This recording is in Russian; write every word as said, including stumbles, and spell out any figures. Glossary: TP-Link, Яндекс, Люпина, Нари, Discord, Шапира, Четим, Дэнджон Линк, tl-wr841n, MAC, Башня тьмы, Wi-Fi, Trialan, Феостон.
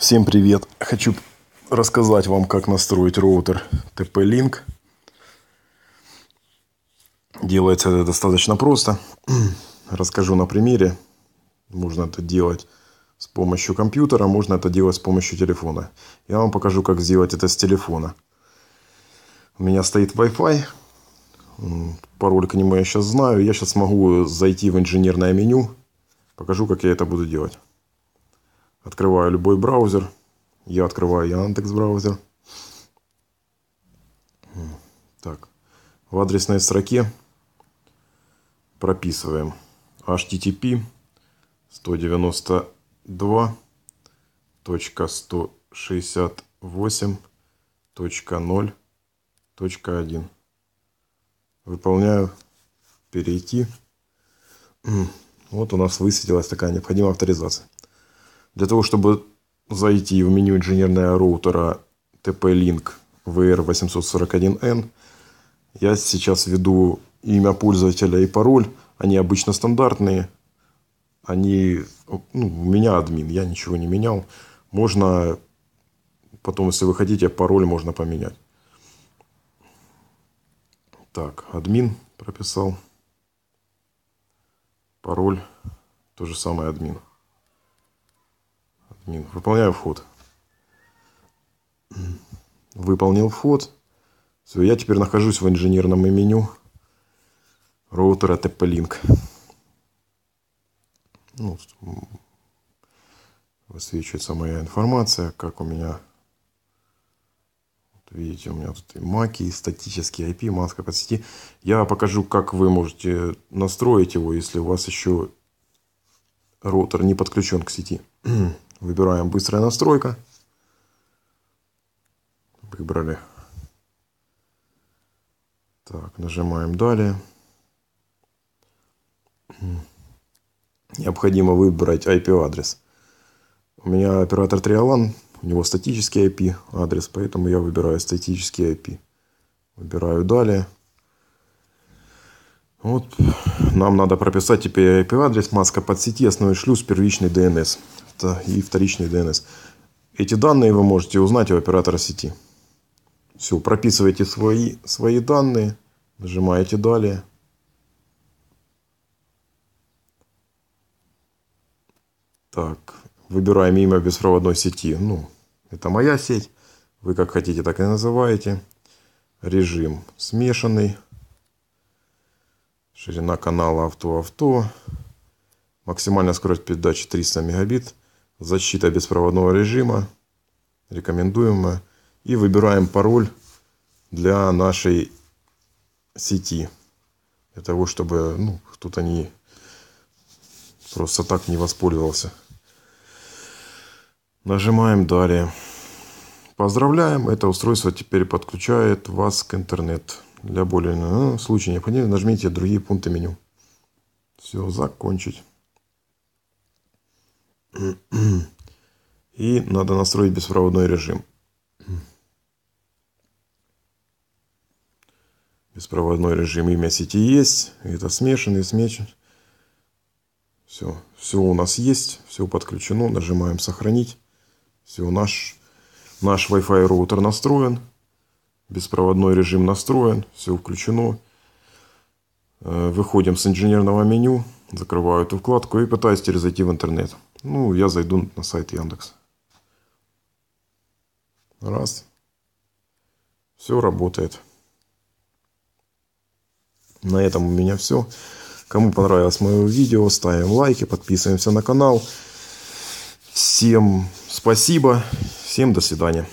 Всем привет! Хочу рассказать вам, как настроить роутер ти пи-Link. Делается это достаточно просто. Расскажу на примере. Можно это делать с помощью компьютера, можно это делать с помощью телефона. Я вам покажу, как сделать это с телефона. У меня стоит Wi-Fi. Пароль к нему я сейчас знаю. Я сейчас могу зайти в инженерное меню. Покажу, как я это буду делать. Открываю любой браузер. Я открываю Яндекс браузер. Так. В адресной строке прописываем эйч ти ти пи сто девяносто два точка сто шестьдесят восемь точка ноль точка один. Выполняю. Перейти. Вот у нас высветилась такая необходимая авторизация. Для того, чтобы зайти в меню инженерного роутера ти пи-Link ви эр восемь сорок один эн, я сейчас введу имя пользователя и пароль. Они обычно стандартные. Они, ну, у меня админ, я ничего не менял. Можно, потом, если вы хотите, пароль можно поменять. Так, админ прописал. Пароль, то же самое админ. Выполняю вход. Выполнил вход. Все, я теперь нахожусь в инженерном меню роутера ти пи-Link. Ну, высвечивается моя информация, как у меня. Вот видите, у меня тут и мак, и статический ай пи, маска по сети. Я покажу, как вы можете настроить его, если у вас еще роутер не подключен к сети. Выбираем быстрая настройка. Выбрали. Так, нажимаем далее. Необходимо выбрать ай пи-адрес. У меня оператор Trialan, у него статический ай пи-адрес, поэтому я выбираю статический ай пи. Выбираю далее. Вот. Нам надо прописать теперь ай пи-адрес, маска под сети, основной шлюз, первичный ди эн эс и вторичный ди эн эс. Эти данные вы можете узнать у оператора сети. Все, прописываете свои, свои данные, нажимаете «Далее». Так, выбираем имя беспроводной сети. Ну, это моя сеть. Вы как хотите, так и называете. Режим смешанный. Ширина канала авто-авто. Максимальная скорость передачи триста мегабит. Защита беспроводного режима. Рекомендуемая. И выбираем пароль для нашей сети. Для того, чтобы, ну, кто-то не просто так не воспользовался. Нажимаем «Далее». Поздравляем. Это устройство теперь подключает вас к интернету. Для более ну, случая необходимо нажмите другие пункты меню. Все, закончить. И надо настроить беспроводной режим. Беспроводной режим, имя сети есть. Это смешанный, смешан. Все, все у нас есть, все подключено. Нажимаем сохранить. Все, наш, наш Wi-Fi роутер настроен. Беспроводной режим настроен, все включено. Выходим с инженерного меню, закрываю эту вкладку и пытаюсь теперь зайти в интернет. Ну, я зайду на сайт Яндекс. Раз. Все работает. На этом у меня все. Кому понравилось мое видео, ставим лайки, подписываемся на канал. Всем спасибо, всем до свидания.